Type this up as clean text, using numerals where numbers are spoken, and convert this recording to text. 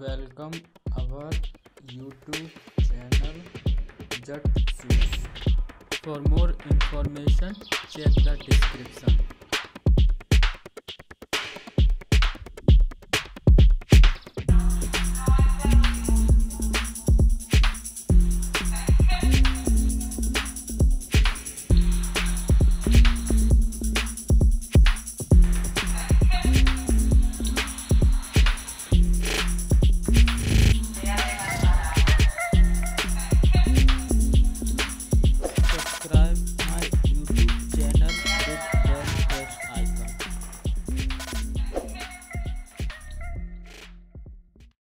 Welcome our YouTube channel JatShoes. For more information, check the description.